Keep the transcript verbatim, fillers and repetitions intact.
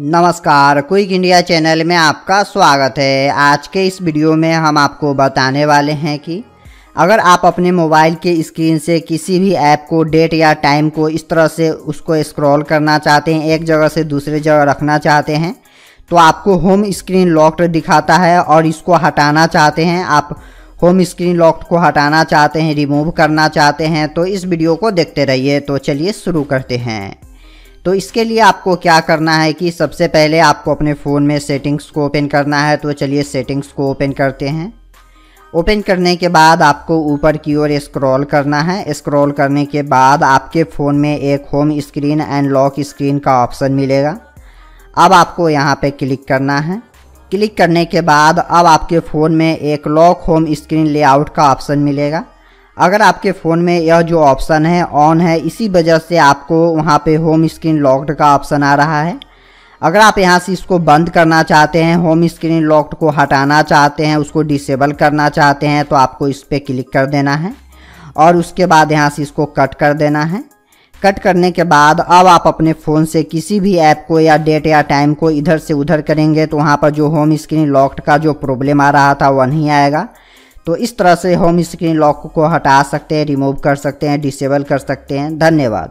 नमस्कार, quick India channel में आपका स्वागत है। आज के इस वीडियो में हम आपको बताने वाले हैं कि अगर आप अपने मोबाइल के स्क्रीन से किसी भी ऐप को डेट या टाइम को इस तरह से उसको स्क्रॉल करना चाहते हैं, एक जगह से दूसरे जगह रखना चाहते हैं, तो आपको होम स्क्रीन लॉक्ड दिखाता है और इसको हटाना चाहते हैं। आप होम स्क्रीन लॉक्ड को हटाना चाहते हैं, रिमूव करना चाहते हैं, तो इस वीडियो को देखते रहिए। तो चलिए शुरू करते हैं। तो इसके लिए आपको क्या करना है कि सबसे पहले आपको अपने फ़ोन में सेटिंग्स को ओपन करना है। तो चलिए सेटिंग्स को ओपन करते हैं। ओपन करने के बाद आपको ऊपर की ओर स्क्रॉल करना है। स्क्रॉल करने के बाद आपके फ़ोन में एक home screen and lock screen का ऑप्शन मिलेगा। अब आपको यहाँ पे क्लिक करना है। क्लिक करने के बाद अब आपके फ़ोन में एक लॉक होम स्क्रीन लेआउट का ऑप्शन मिलेगा। अगर आपके फ़ोन में यह जो ऑप्शन है ऑन है, इसी वजह से आपको वहाँ पे होम स्क्रीन लॉक्ड का ऑप्शन आ रहा है। अगर आप यहाँ से इसको बंद करना चाहते हैं, होम स्क्रीन लॉक्ड को हटाना चाहते हैं, उसको डिसेबल करना चाहते हैं, तो आपको इस पर क्लिक कर देना है और उसके बाद यहाँ से इसको कट कर देना है। कट करने के बाद अब आप अपने फ़ोन से किसी भी ऐप को या डेट या टाइम को इधर से उधर करेंगे तो वहाँ पर जो होम स्क्रीन लॉक्ड का जो प्रॉब्लम आ रहा था वह नहीं आएगा। तो इस तरह से होम स्क्रीन लॉक को हटा सकते हैं, रिमूव कर सकते हैं, डिसेबल कर सकते हैं। धन्यवाद।